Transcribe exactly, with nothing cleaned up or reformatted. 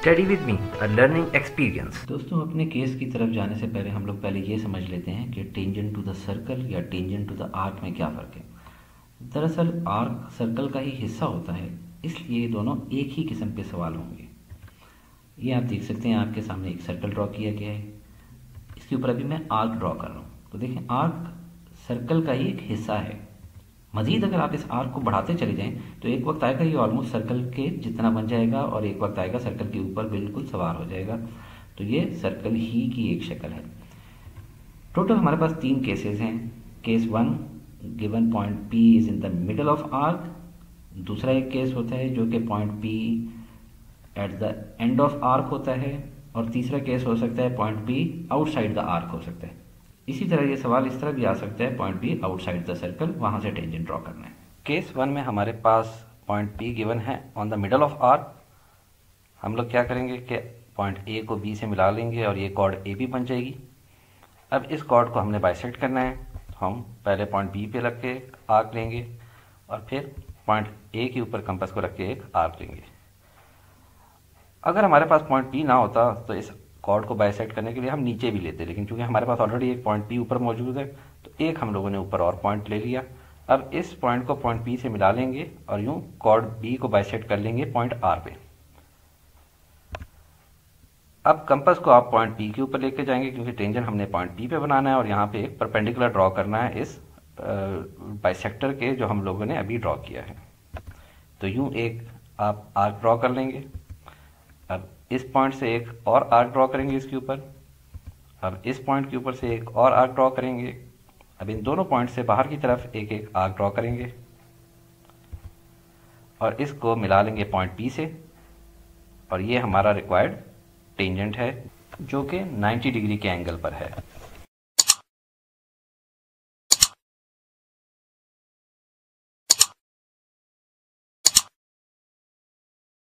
Study with me a learning experience. दोस्तों, अपने case की तरफ जाने से पहले हम लोग पहले ये समझ लेते हैं कि टेंजेंट टू द सर्कल या टेंजेंट टू द आर्क में क्या फ़र्क है। दरअसल आर्क सर्कल का ही हिस्सा होता है, इसलिए दोनों एक ही किस्म के सवाल होंगे। ये आप देख सकते हैं, आपके सामने एक सर्कल ड्रॉ किया गया है, इसके ऊपर अभी मैं आर्क ड्रॉ कर रहा हूँ। तो देखें, आर्क सर्कल का ही एक हिस्सा है। मज़ीद अगर आप इस आर्क को बढ़ाते चले जाएं तो एक वक्त आएगा ये ऑलमोस्ट सर्कल के जितना बन जाएगा, और एक वक्त आएगा सर्कल के ऊपर बिल्कुल सवार हो जाएगा। तो ये सर्कल ही की एक शक्ल है। टोटल हमारे पास तीन केसेस हैं। Case one, given point P is in the middle of arc. दूसरा एक केस होता है जो कि point P at the end of arc होता है, और तीसरा केस हो सकता है point P outside the arc हो सकता है। इसी तरह ये सवाल इस तरह भी आ सकता है, point B outside the circle, वहाँ से टेंजेंट ड्रॉ करना है। केस वन में हमारे पास पॉइंट पी गिवन है on the middle of arc. हम लोग क्या करेंगे कि पॉइंट ए को बी से मिला लेंगे और ये कॉर्ड ए बी बन जाएगी। अब इस कॉर्ड को हमने बाइसेक्ट करना है। हम पहले पॉइंट बी पे रख के एक आर्क लेंगे और फिर पॉइंट ए के ऊपर कंपास को रख के एक आर्क लेंगे। अगर हमारे पास पॉइंट बी ना होता तो इस कॉर्ड को बाइसेक्ट करने के लिए हम नीचे भी लेते, लेकिन चूंकि हमारे पास ऑलरेडी एक पॉइंट पी ऊपर मौजूद है तो एक हम लोगों ने ऊपर और पॉइंट ले लिया। अब इस पॉइंट को पॉइंट पी से मिला लेंगे और यूं कॉर्ड बी को बाइसेक्ट कर लेंगे पॉइंट आर पे। अब कंपास को आप पॉइंट पी के ऊपर लेके जाएंगे, क्योंकि टेंजेंट हमने पॉइंट पी पे बनाना है और यहाँ पे एक परपेंडिकुलर ड्रॉ करना है इस बाइसेक्टर के जो हम लोगों ने अभी ड्रॉ किया है। तो यूं एक आप आर्क ड्रॉ कर लेंगे। अब इस पॉइंट से एक और आर्क ड्रॉ करेंगे इसके ऊपर। अब इस पॉइंट के ऊपर से एक और आर्क ड्रॉ करेंगे। अब इन दोनों पॉइंट से बाहर की तरफ एक एक आर्क ड्रॉ करेंगे और इसको मिला लेंगे पॉइंट पी से, और ये हमारा रिक्वायर्ड टेंजेंट है जो कि नब्बे डिग्री के एंगल पर है।